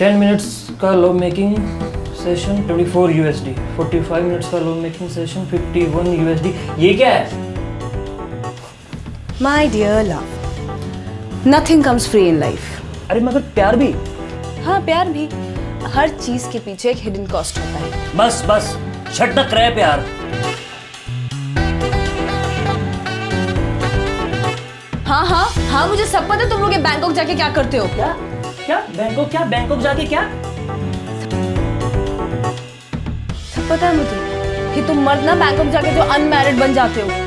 10 minutes का law making session 24 USD, 45 minutes का law making session 51 USD। ये क्या है? My dear love, nothing comes free in life. अरे मगर प्यार भी। हाँ प्यार भी। हर चीज के पीछे एक हिडन कॉस्ट होता है। बस बस छटक रहे प्यार। हाँ, मुझे सब पता है तुम लोग बैंकॉक जाके क्या करते हो। क्या क्या बैंकॉक? क्या बैंकॉक जाके क्या? सब पता है मुझे कि तुम मर्द ना बैंकॉक जाके जो अनमैरिड बन जाते हो।